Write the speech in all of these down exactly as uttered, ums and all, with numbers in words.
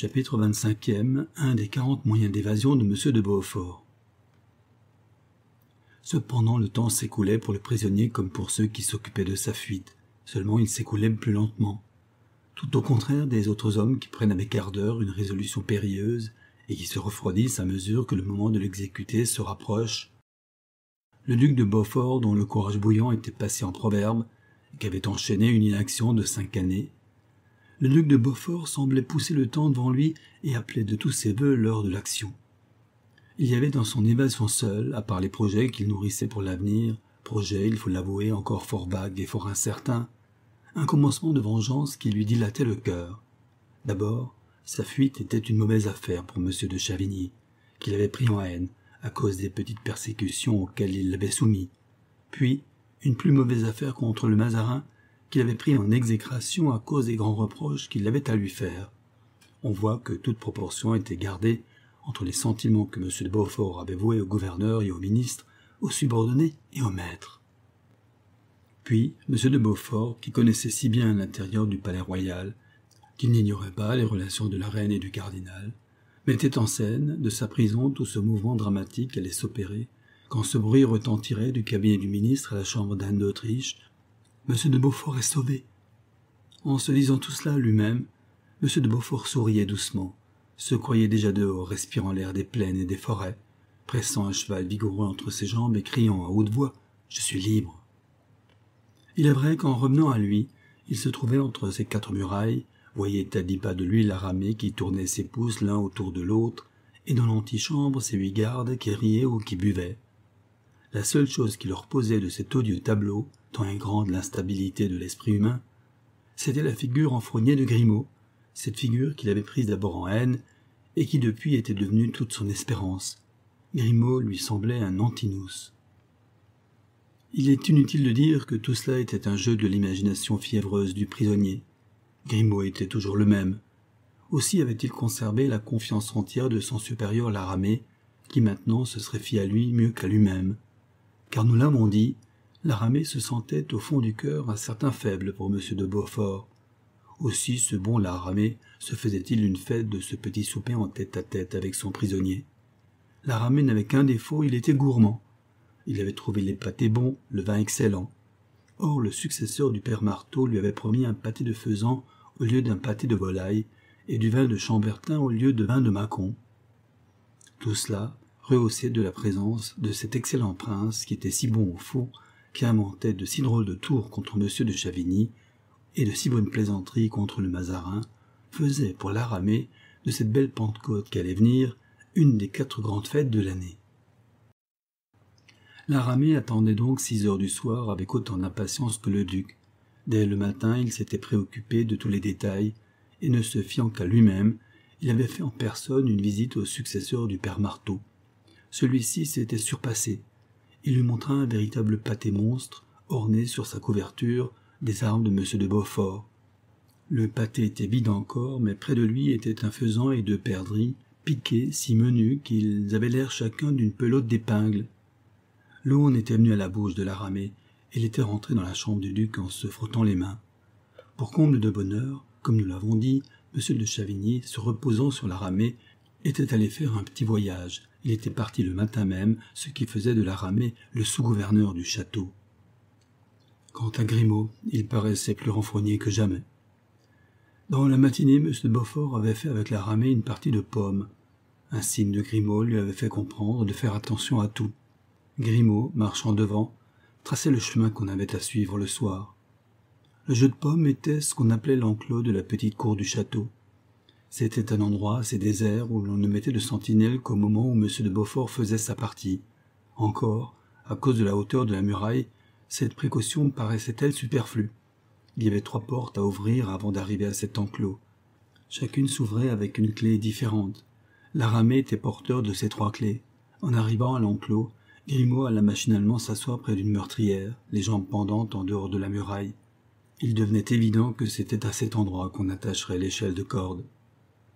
Chapitre vingt-cinquième. Un des quarante moyens d'évasion de M. de Beaufort. Cependant, le temps s'écoulait pour le prisonnier comme pour ceux qui s'occupaient de sa fuite. Seulement, il s'écoulait plus lentement. Tout au contraire des autres hommes qui prennent avec ardeur une résolution périlleuse et qui se refroidissent à mesure que le moment de l'exécuter se rapproche. Le duc de Beaufort, dont le courage bouillant était passé en proverbe, et qui avait enchaîné une inaction de cinq années, le duc de Beaufort semblait pousser le temps devant lui et appelait de tous ses vœux l'heure de l'action. Il y avait dans son évasion seule, à part les projets qu'il nourrissait pour l'avenir, projets, il faut l'avouer, encore fort vagues et fort incertains, un commencement de vengeance qui lui dilatait le cœur. D'abord, sa fuite était une mauvaise affaire pour M. de Chavigny, qu'il avait pris en haine à cause des petites persécutions auxquelles il l'avait soumis. Puis, une plus mauvaise affaire contre le Mazarin, qu'il avait pris en exécration à cause des grands reproches qu'il avait à lui faire. On voit que toute proportion était gardée entre les sentiments que M. de Beaufort avait voués au gouverneur et au ministre, aux subordonnés et aux maîtres. Puis, M. de Beaufort, qui connaissait si bien l'intérieur du palais royal, qu'il n'ignorait pas les relations de la reine et du cardinal, mettait en scène de sa prison tout ce mouvement dramatique allait s'opérer, quand ce bruit retentirait du cabinet du ministre à la chambre d'Anne d'Autriche, « Monsieur de Beaufort est sauvé !» En se disant tout cela lui-même, Monsieur de Beaufort souriait doucement, se croyait déjà dehors, respirant l'air des plaines et des forêts, pressant un cheval vigoureux entre ses jambes et criant à haute voix « Je suis libre !» Il est vrai qu'en revenant à lui, il se trouvait entre ces quatre murailles, voyait à dix pas de lui la ramée qui tournait ses pouces l'un autour de l'autre, et dans l'antichambre ses huit gardes qui riaient ou qui buvaient. La seule chose qui leur posait de cet odieux tableau, tant est grande l'instabilité de l'esprit humain, c'était la figure enfroignée de Grimaud, cette figure qu'il avait prise d'abord en haine et qui depuis était devenue toute son espérance. Grimaud lui semblait un Antinous. Il est inutile de dire que tout cela était un jeu de l'imagination fiévreuse du prisonnier. Grimaud était toujours le même. Aussi avait-il conservé la confiance entière de son supérieur La Ramée, qui maintenant se serait fié à lui mieux qu'à lui-même. Car nous l'avons dit, La Ramée se sentait au fond du cœur un certain faible pour M. de Beaufort. Aussi ce bon La Ramée se faisait-il une fête de ce petit souper en tête-à-tête avec son prisonnier. La Ramée n'avait qu'un défaut, il était gourmand. Il avait trouvé les pâtés bons, le vin excellent. Or le successeur du père Marteau lui avait promis un pâté de faisan au lieu d'un pâté de volaille et du vin de chambertin au lieu de vin de mâcon. Tout cela rehaussé de la présence de cet excellent prince qui était si bon au fond, qui inventait de si drôles de tours contre M. de Chavigny et de si bonnes plaisanteries contre le Mazarin, faisait pour La Ramée de cette belle Pentecôte qui allait venir une des quatre grandes fêtes de l'année. La Ramée attendait donc six heures du soir avec autant d'impatience que le duc. Dès le matin, il s'était préoccupé de tous les détails et ne se fiant qu'à lui-même, il avait fait en personne une visite au successeur du père Marteau. Celui-ci s'était surpassé. Il lui montra un véritable pâté monstre, orné sur sa couverture des armes de M. de Beaufort. Le pâté était vide encore, mais près de lui étaient un faisan et deux perdrix, piqués, si menus qu'ils avaient l'air chacun d'une pelote d'épingle. L'eau en était venue à la bouche de La Ramée, et il était rentré dans la chambre du duc en se frottant les mains. Pour comble de bonheur, comme nous l'avons dit, M. de Chavigny, se reposant sur La Ramée, était allé faire un petit voyage. Il était parti le matin même, ce qui faisait de La Ramée le sous-gouverneur du château. Quant à Grimaud, il paraissait plus renfrogné que jamais. Dans la matinée, M. de Beaufort avait fait avec La Ramée une partie de pommes. Un signe de Grimaud lui avait fait comprendre de faire attention à tout. Grimaud, marchant devant, traçait le chemin qu'on avait à suivre le soir. Le jeu de pommes était ce qu'on appelait l'enclos de la petite cour du château. C'était un endroit assez désert où l'on ne mettait de sentinelle qu'au moment où M. de Beaufort faisait sa partie. Encore, à cause de la hauteur de la muraille, cette précaution paraissait-elle superflue. Il y avait trois portes à ouvrir avant d'arriver à cet enclos. Chacune s'ouvrait avec une clé différente. La Ramée était porteur de ces trois clés. En arrivant à l'enclos, Grimaud alla machinalement s'asseoir près d'une meurtrière, les jambes pendantes en dehors de la muraille. Il devenait évident que c'était à cet endroit qu'on attacherait l'échelle de corde.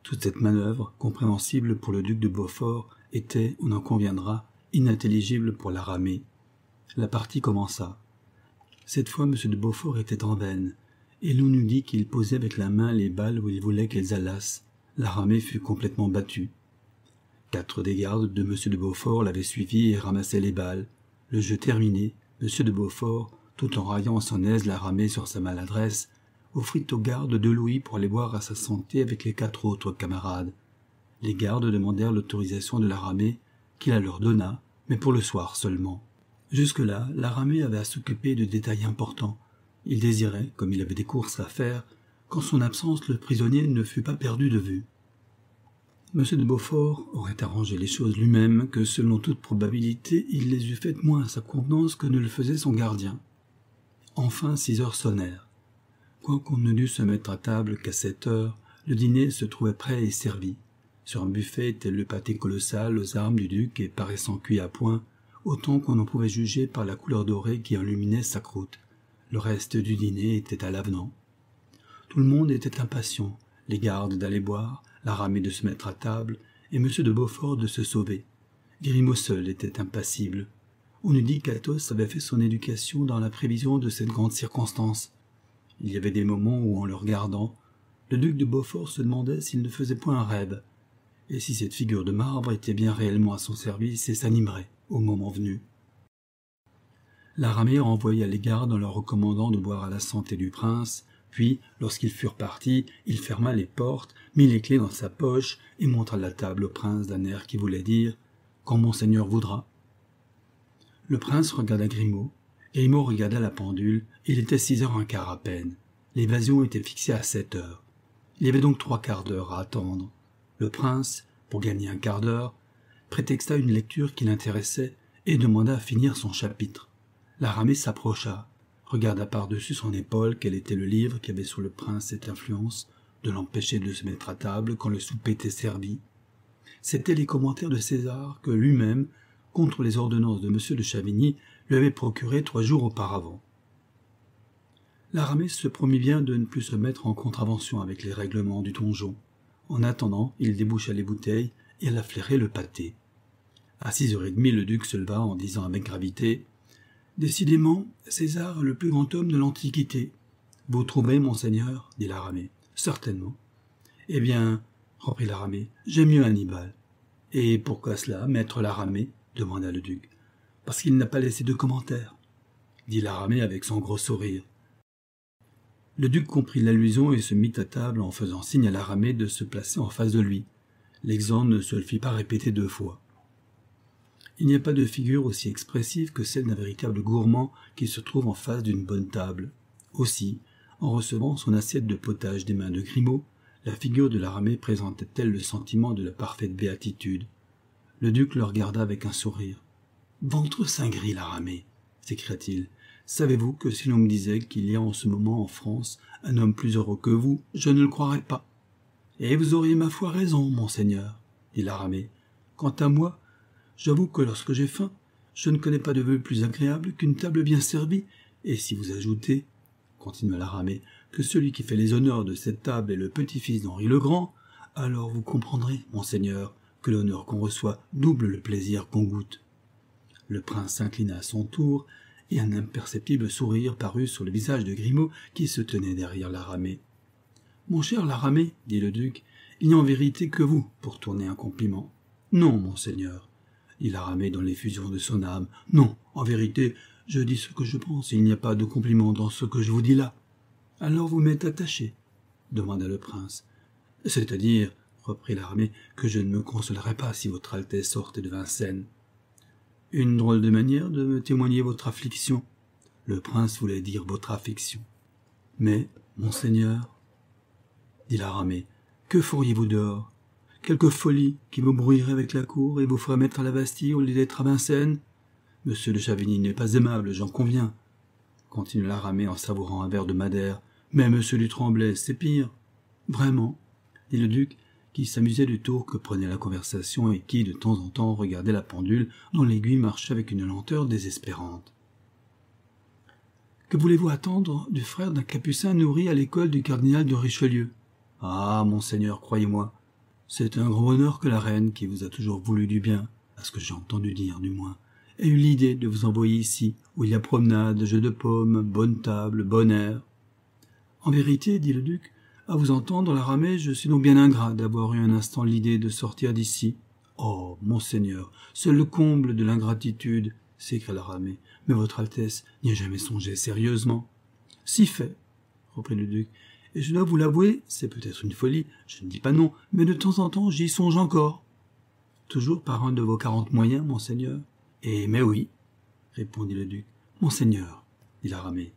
Toute cette manœuvre, compréhensible pour le duc de Beaufort, était, on en conviendra, inintelligible pour La Ramée. La partie commença. Cette fois, M. de Beaufort était en veine, et l'on eût dit qu'il posait avec la main les balles où il voulait qu'elles allassent, La Ramée fut complètement battue. Quatre des gardes de M. de Beaufort l'avaient suivi et ramassaient les balles. Le jeu terminé, M. de Beaufort, tout en raillant son aise La Ramée sur sa maladresse, offrit aux gardes deux louis pour aller boire à sa santé avec les quatre autres camarades. Les gardes demandèrent l'autorisation de La Ramée, qui la leur donna, mais pour le soir seulement. Jusque-là, La Ramée avait à s'occuper de détails importants. Il désirait, comme il avait des courses à faire, qu'en son absence le prisonnier ne fût pas perdu de vue. M. de Beaufort aurait arrangé les choses lui-même que, selon toute probabilité, il les eût faites moins à sa convenance que ne le faisait son gardien. Enfin, six heures sonnèrent. Quoiqu'on ne dût se mettre à table qu'à sept heures, le dîner se trouvait prêt et servi. Sur un buffet était le pâté colossal aux armes du duc et paraissant cuit à point, autant qu'on en pouvait juger par la couleur dorée qui illuminait sa croûte. Le reste du dîner était à l'avenant. Tout le monde était impatient, les gardes d'aller boire, La Ramée de se mettre à table, et M. de Beaufort de se sauver. Grimaud seul était impassible. On eût dit qu'Athos avait fait son éducation dans la prévision de cette grande circonstance. Il y avait des moments où, en le regardant, le duc de Beaufort se demandait s'il ne faisait point un rêve, et si cette figure de marbre était bien réellement à son service et s'animerait, au moment venu. La Ramée renvoya les gardes en leur recommandant de boire à la santé du prince, puis, lorsqu'ils furent partis, il ferma les portes, mit les clés dans sa poche et montra la table au prince d'un air qui voulait dire « Quand monseigneur voudra ». Le prince regarda Grimaud. Grimaud regarda la pendule, et il était six heures un quart à peine. L'évasion était fixée à sept heures. Il y avait donc trois quarts d'heure à attendre. Le prince, pour gagner un quart d'heure, prétexta une lecture qui l'intéressait et demanda à finir son chapitre. La Ramée s'approcha, regarda par-dessus son épaule quel était le livre qui avait sur le prince cette influence de l'empêcher de se mettre à table quand le souper était servi. C'étaient les commentaires de César que lui-même, contre les ordonnances de M. de Chavigny, lui avait procuré trois jours auparavant. La Ramée se promit bien de ne plus se mettre en contravention avec les règlements du donjon. En attendant, il déboucha les bouteilles et alla flairer le pâté. À six heures et demie, le duc se leva en disant avec gravité « Décidément, César est le plus grand homme de l'Antiquité. »« Vous trouvez, monseigneur ?» dit La Ramée. « Certainement. »« Eh bien, » reprit La Ramée, « j'aime mieux Hannibal. »« Et pourquoi cela, maître La Ramée ?» demanda le duc. « Parce qu'il n'a pas laissé de commentaires, » dit La Ramée avec son gros sourire. Le duc comprit l'allusion et se mit à table en faisant signe à La Ramée de se placer en face de lui. L'exemple ne se le fit pas répéter deux fois. Il n'y a pas de figure aussi expressive que celle d'un véritable gourmand qui se trouve en face d'une bonne table. Aussi, en recevant son assiette de potage des mains de Grimaud, la figure de La Ramée présentait-elle le sentiment de la parfaite béatitude. Le duc le regarda avec un sourire. « Ventre saint gris, La Ramée !» s'écria-t-il. « Savez-vous que si l'on me disait qu'il y a en ce moment en France un homme plus heureux que vous, je ne le croirais pas. »« Et vous auriez ma foi raison, monseigneur, » dit La Ramée. « Quant à moi, j'avoue que lorsque j'ai faim, je ne connais pas de vœu plus agréable qu'une table bien servie, et si vous ajoutez, » continua La Ramée, « que celui qui fait les honneurs de cette table est le petit-fils d'Henri le Grand, alors vous comprendrez, monseigneur, que l'honneur qu'on reçoit double le plaisir qu'on goûte. » Le prince s'inclina à son tour, et un imperceptible sourire parut sur le visage de Grimaud qui se tenait derrière La Ramée. « Mon cher La Ramée, dit le duc, il n'y a en vérité que vous pour tourner un compliment. »« Non, monseigneur, dit La Ramée dans l'effusion de son âme. Non, en vérité, je dis ce que je pense, et il n'y a pas de compliment dans ce que je vous dis là. »« Alors vous m'êtes attaché, demanda le prince. »« C'est-à-dire, reprit La Ramée, que je ne me consolerais pas si votre Altesse sortait de Vincennes. » « Une drôle de manière de me témoigner votre affliction. » Le prince voulait dire votre affection. « Mais, monseigneur, » dit La Ramée, « que feriez-vous dehors? Quelque folie qui vous brouillerait avec la cour et vous ferait mettre à la Bastille au lieu d'être à Vincennes? Monsieur de Chavigny n'est pas aimable, j'en conviens. » Continua La Ramée en savourant un verre de madère. « Mais monsieur du Tremblay, c'est pire. »« Vraiment, » dit le duc, qui s'amusait du tour que prenait la conversation et qui, de temps en temps, regardait la pendule dont l'aiguille marchait avec une lenteur désespérante. « Que voulez-vous attendre du frère d'un capucin nourri à l'école du cardinal de Richelieu ? » ?»« Ah, monseigneur, croyez-moi, c'est un grand honneur que la reine, qui vous a toujours voulu du bien, à ce que j'ai entendu dire du moins, ait eu l'idée de vous envoyer ici, où il y a promenade, jeu de paume, bonne table, bon air. » « En vérité, dit le duc, À vous entendre, La Ramée, je suis donc bien ingrat d'avoir eu un instant l'idée de sortir d'ici. Oh, monseigneur, c'est le comble de l'ingratitude, s'écria La Ramée. Mais votre Altesse n'y a jamais songé sérieusement. Si fait, reprit le duc, et je dois vous l'avouer, c'est peut-être une folie, je ne dis pas non, mais de temps en temps j'y songe encore. Toujours par un de vos quarante moyens, monseigneur. Eh, mais oui, répondit le duc. Monseigneur, dit La Ramée,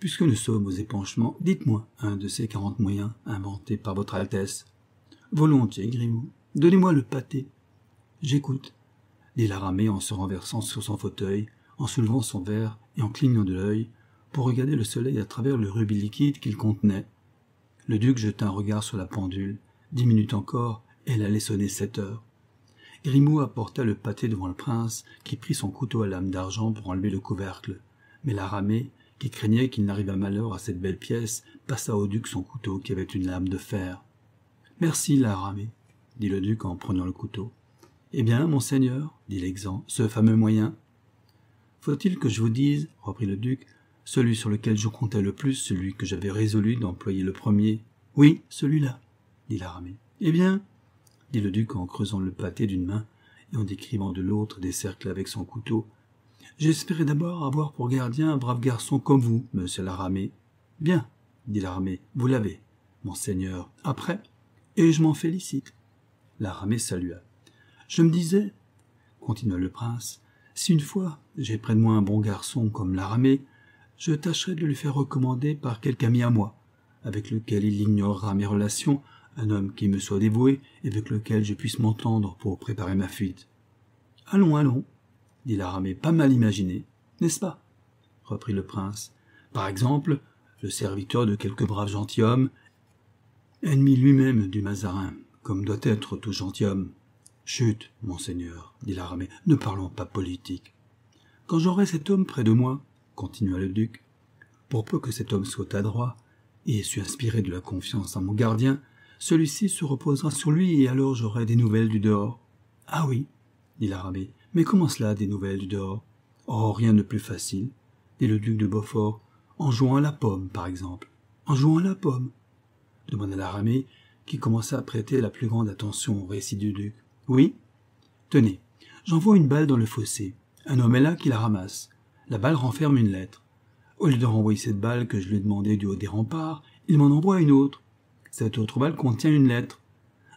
puisque nous sommes aux épanchements, dites-moi un de ces quarante moyens inventés par votre Altesse. Volontiers, Grimaud, donnez-moi le pâté. J'écoute, dit La Ramée en se renversant sur son fauteuil, en soulevant son verre et en clignant de l'œil, pour regarder le soleil à travers le rubis liquide qu'il contenait. Le duc jeta un regard sur la pendule. Dix minutes encore, et elle allait sonner sept heures. Grimaud apporta le pâté devant le prince, qui prit son couteau à lame d'argent pour enlever le couvercle. Mais La Ramée, qui craignait qu'il n'arrivât malheur à cette belle pièce, passa au duc son couteau qui avait une lame de fer. « Merci, La Ramée, » dit le duc en prenant le couteau. « Eh bien, monseigneur, » dit l'exempt, « ce fameux moyen. »« Faut-il que je vous dise, » reprit le duc, « celui sur lequel je comptais le plus, celui que j'avais résolu d'employer le premier. »« Oui, celui-là, » dit La Ramée. « Eh bien, » dit le duc en creusant le pâté d'une main et en décrivant de l'autre des cercles avec son couteau. « J'espérais d'abord avoir pour gardien un brave garçon comme vous, monsieur La Ramée. »« Bien, » dit La Ramée, « vous l'avez, monseigneur, après, et je m'en félicite. » La Ramée salua. « Je me disais, » continua le prince, « si une fois j'ai près de moi un bon garçon comme La Ramée, je tâcherai de lui faire recommander par quelque ami à moi, avec lequel il ignorera mes relations, un homme qui me soit dévoué et avec lequel je puisse m'entendre pour préparer ma fuite. »« Allons, allons, » dit La Ramée, « pas mal imaginé, n'est-ce pas ?» reprit le prince. « Par exemple, le serviteur de quelque brave gentilhomme, ennemi lui-même du Mazarin, comme doit être tout gentilhomme. » « Chut, monseigneur, » dit La Ramée, « ne parlons pas politique. »« Quand j'aurai cet homme près de moi, » continua le duc, « pour peu que cet homme soit adroit, et suis inspiré de la confiance en mon gardien, celui-ci se reposera sur lui et alors j'aurai des nouvelles du dehors. »« Ah oui, » dit La Ramée, « mais comment cela, des nouvelles du dehors ? » ?»« Oh, rien de plus facile, » dit le duc de Beaufort, « en jouant à la pomme, par exemple. »« En jouant à la pomme ?» demanda La Ramée, qui commença à prêter la plus grande attention au récit du duc. « Oui ? » ?»« Tenez, j'envoie une balle dans le fossé. Un homme est là qui la ramasse. La balle renferme une lettre. Au lieu de renvoyer cette balle que je lui ai demandée du haut des remparts, il m'en envoie une autre. Cette autre balle contient une lettre.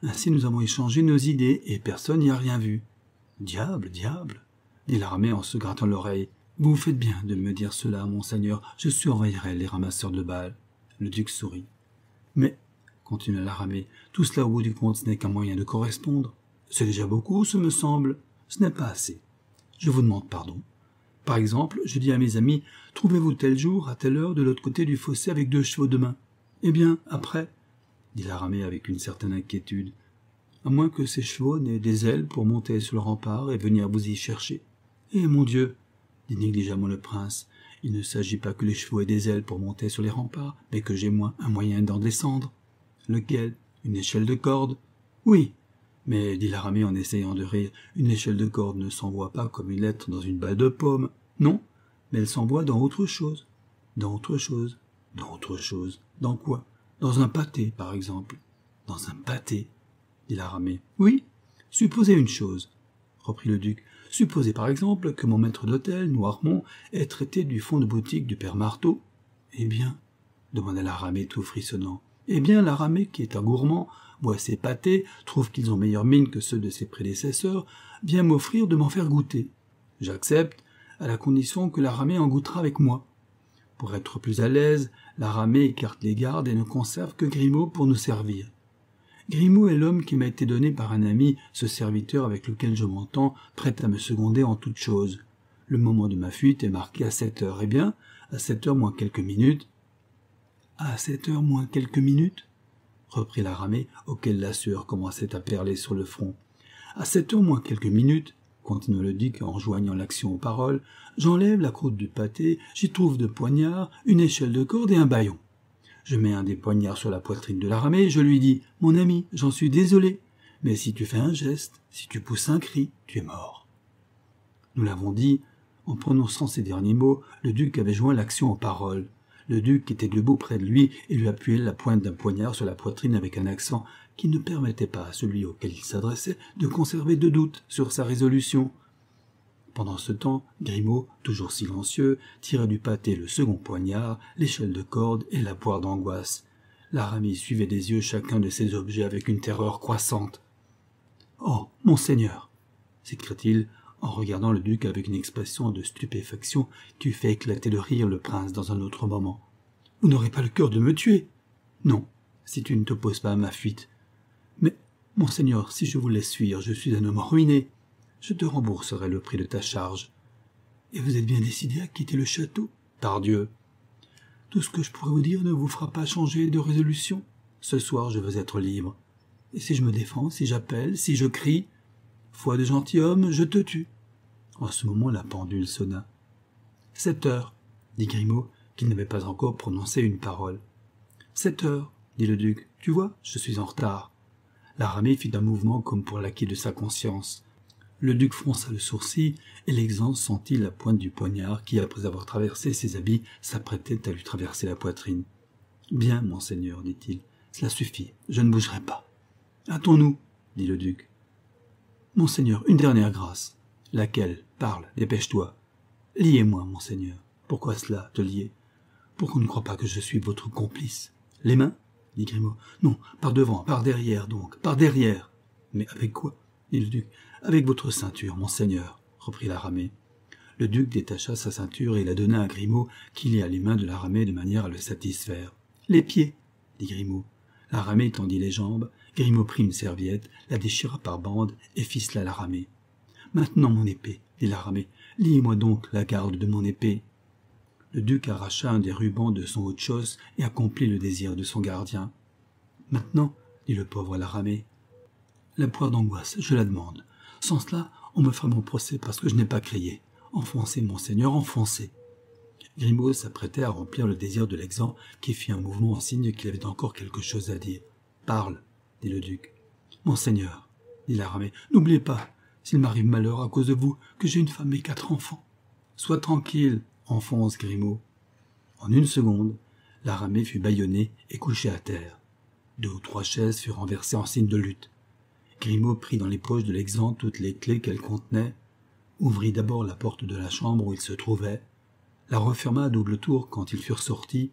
Ainsi nous avons échangé nos idées, et personne n'y a rien vu. » « Diable, diable !» dit La Ramée en se grattant l'oreille. « Vous faites bien de me dire cela, monseigneur, je surveillerai les ramasseurs de balles. » Le duc sourit. « Mais, » continua La Ramée, « tout cela au bout du compte, ce n'est qu'un moyen de correspondre. C'est déjà beaucoup, ce me semble. Ce n'est pas assez. Je vous demande pardon. Par exemple, je dis à mes amis, « Trouvez-vous tel jour, à telle heure, de l'autre côté du fossé avec deux chevaux de main. » Eh bien, après, » dit La Ramée avec une certaine inquiétude, à moins que ces chevaux n'aient des ailes pour monter sur le rempart et venir vous y chercher. « Eh, mon Dieu !» dit négligemment le prince, « il ne s'agit pas que les chevaux aient des ailes pour monter sur les remparts, mais que j'ai moins un moyen d'en descendre. »« Lequel ? Une échelle de corde ? » ?»« Oui !» mais, dit La Ramée en essayant de rire, « une échelle de corde ne s'envoie pas comme une lettre dans une balle de pomme. »« Non, mais elle s'envoie dans autre chose. »« Dans autre chose. »« Dans autre chose. »« Dans quoi ? » ?»« Dans un pâté, par exemple. »« Dans un pâté. » dit La Ramée. « Oui, supposez une chose, » reprit le duc. « Supposez par exemple que mon maître d'hôtel, Noirmont, est traité du fond de boutique du père Marteau. »« Eh bien ?» demanda La Ramée tout frissonnant. « Eh bien, La Ramée, qui est un gourmand, voit ses pâtés, trouve qu'ils ont meilleure mine que ceux de ses prédécesseurs, vient m'offrir de m'en faire goûter. J'accepte, à la condition que La Ramée en goûtera avec moi. Pour être plus à l'aise, La Ramée écarte les gardes et ne conserve que Grimaud pour nous servir. » Grimaud est l'homme qui m'a été donné par un ami, ce serviteur avec lequel je m'entends, prêt à me seconder en toutes choses. Le moment de ma fuite est marqué à sept heures. Eh bien, à sept heures moins quelques minutes... « À sept heures moins quelques minutes ?» reprit La Ramée, auquel la sueur commençait à perler sur le front. « À sept heures moins quelques minutes, » continua le duc en joignant l'action aux paroles, « j'enlève la croûte du pâté, j'y trouve deux poignards, une échelle de corde et un bâillon. » Je mets un des poignards sur la poitrine de La Ramée et je lui dis « Mon ami, j'en suis désolé, mais si tu fais un geste, si tu pousses un cri, tu es mort. » Nous l'avons dit, en prononçant ces derniers mots, le duc avait joint l'action aux paroles. Le duc était debout près de lui et lui appuyait la pointe d'un poignard sur la poitrine avec un accent qui ne permettait pas à celui auquel il s'adressait de conserver de doute sur sa résolution. Pendant ce temps, Grimaud, toujours silencieux, tirait du pâté le second poignard, l'échelle de corde et la poire d'angoisse. La Ramée suivait des yeux chacun de ces objets avec une terreur croissante. « Oh, monseigneur !» s'écria-t-il en regardant le duc avec une expression de stupéfaction qui eût fait éclater de rire le prince dans un autre moment. « Vous n'aurez pas le cœur de me tuer ?»« Non, si tu ne t'opposes pas à ma fuite. »« Mais, monseigneur, si je vous laisse fuir, je suis un homme ruiné. » « Je te rembourserai le prix de ta charge. »« Et vous êtes bien décidé à quitter le château ? » ?»« Pardieu ! » !»« Tout ce que je pourrais vous dire ne vous fera pas changer de résolution. Ce soir, je veux être libre. Et si je me défends, si j'appelle, si je crie, « Foi de gentilhomme, je te tue !» En ce moment, la pendule sonna. « Sept heures !» dit Grimaud, qui n'avait pas encore prononcé une parole. « Sept heures !» dit le duc. « Tu vois, je suis en retard. » La Ramée fit un mouvement comme pour l'acquit de sa conscience. Le duc fronça le sourcil, et l'exempt sentit la pointe du poignard qui, après avoir traversé ses habits, s'apprêtait à lui traverser la poitrine. « Bien, monseigneur, dit-il, cela suffit, je ne bougerai pas. »« Hâtons-nous, dit le duc. »« Monseigneur, une dernière grâce. »« Laquelle? Parle, dépêche-toi. »« Liez-moi, monseigneur. »« Pourquoi cela, te lier? Pour qu'on ne croie pas que je suis votre complice. »« Les mains? » dit Grimaud. « Non, par devant, par derrière, donc, par derrière. »« Mais avec quoi? » dit le duc. « Avec votre ceinture, monseigneur, » reprit la Ramée. Le duc détacha sa ceinture et la donna à Grimaud, qui lia les mains de la Ramée de manière à le satisfaire. « Les pieds !» dit Grimaud. La Ramée tendit les jambes, Grimaud prit une serviette, la déchira par bandes et ficela la Ramée. « Maintenant mon épée !» dit la Ramée. « Liez-moi donc la garde de mon épée !» Le duc arracha un des rubans de son haut-de-chausse et accomplit le désir de son gardien. « Maintenant !» dit le pauvre la Ramée. « La poire d'angoisse, je la demande. » Sans cela, on me fera mon procès parce que je n'ai pas crié. Enfoncez, monseigneur, enfoncez. Grimaud s'apprêtait à remplir le désir de l'exempt, qui fit un mouvement en signe qu'il avait encore quelque chose à dire. Parle, dit le duc. Monseigneur, dit la Ramée, n'oubliez pas, s'il m'arrive malheur à cause de vous, que j'ai une femme et quatre enfants. Sois tranquille, enfonce Grimaud. En une seconde, la Ramée fut bâillonnée et couchée à terre. Deux ou trois chaises furent renversées en signe de lutte. Grimaud prit dans les poches de l'exempt toutes les clés qu'elle contenait, ouvrit d'abord la porte de la chambre où il se trouvait, la referma à double tour quand ils furent sortis,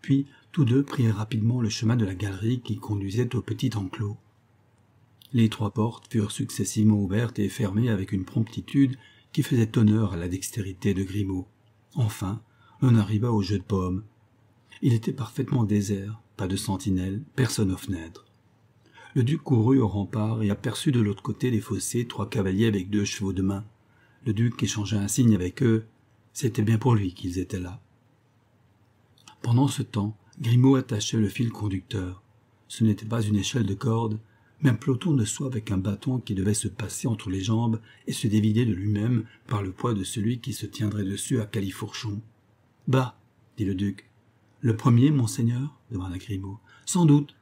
puis tous deux prirent rapidement le chemin de la galerie qui conduisait au petit enclos. Les trois portes furent successivement ouvertes et fermées avec une promptitude qui faisait honneur à la dextérité de Grimaud. Enfin, on arriva au jeu de paume. Il était parfaitement désert, pas de sentinelle, personne aux fenêtres. Le duc courut au rempart et aperçut de l'autre côté des fossés trois cavaliers avec deux chevaux de main. Le duc échangea un signe avec eux. C'était bien pour lui qu'ils étaient là. Pendant ce temps, Grimaud attachait le fil conducteur. Ce n'était pas une échelle de corde, mais un peloton de soie avec un bâton qui devait se passer entre les jambes et se dévider de lui-même par le poids de celui qui se tiendrait dessus à califourchon. « Bah !» dit le duc. « Le premier, monseigneur ?» demanda Grimaud. « Sans doute !»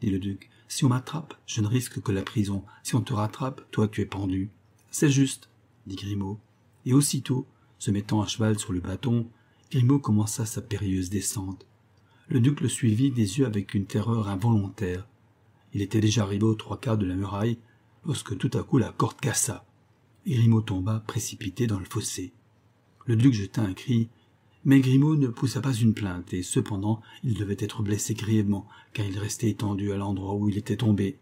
dit le duc. « Si on m'attrape, je ne risque que la prison. Si on te rattrape, toi tu es pendu. »« C'est juste, » dit Grimaud. Et aussitôt, se mettant à cheval sur le bâton, Grimaud commença sa périlleuse descente. Le duc le suivit des yeux avec une terreur involontaire. Il était déjà arrivé aux trois quarts de la muraille, lorsque tout à coup la corde cassa. Et Grimaud tomba précipité dans le fossé. Le duc jeta un cri, mais Grimaud ne poussa pas une plainte, et cependant il devait être blessé grièvement, car il restait étendu à l'endroit où il était tombé.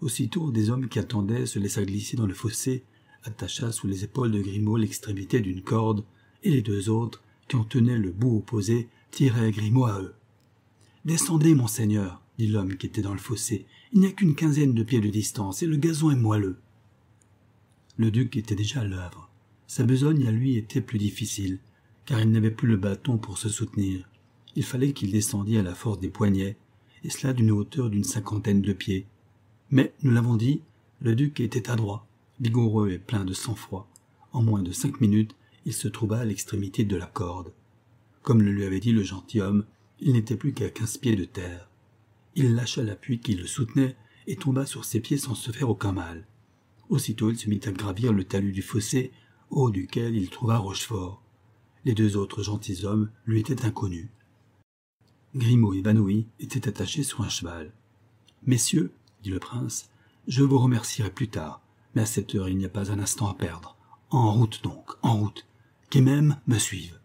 Aussitôt, des hommes qui attendaient se laissa glisser dans le fossé, attacha sous les épaules de Grimaud l'extrémité d'une corde, et les deux autres, qui en tenaient le bout opposé, tiraient Grimaud à eux. « Descendez, monseigneur, dit l'homme qui était dans le fossé, il n'y a qu'une quinzaine de pieds de distance, et le gazon est moelleux. » Le duc était déjà à l'œuvre. Sa besogne à lui était plus difficile, car il n'avait plus le bâton pour se soutenir. Il fallait qu'il descendît à la force des poignets, et cela d'une hauteur d'une cinquantaine de pieds. Mais, nous l'avons dit, le duc était adroit, vigoureux et plein de sang-froid. En moins de cinq minutes, il se trouva à l'extrémité de la corde. Comme le lui avait dit le gentilhomme, il n'était plus qu'à quinze pieds de terre. Il lâcha l'appui qui le soutenait et tomba sur ses pieds sans se faire aucun mal. Aussitôt, il se mit à gravir le talus du fossé, au haut duquel il trouva Rochefort. les deux autres gentilshommes lui étaient inconnus. Grimaud évanoui était attaché sur un cheval. « Messieurs, dit le prince, je vous remercierai plus tard, mais à cette heure il n'y a pas un instant à perdre. En route donc, en route, qui même me suivent. »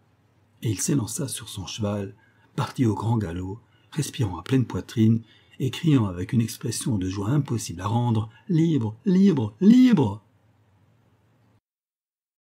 Et il s'élança sur son cheval, parti au grand galop, respirant à pleine poitrine et criant avec une expression de joie impossible à rendre « Libre, libre, libre !»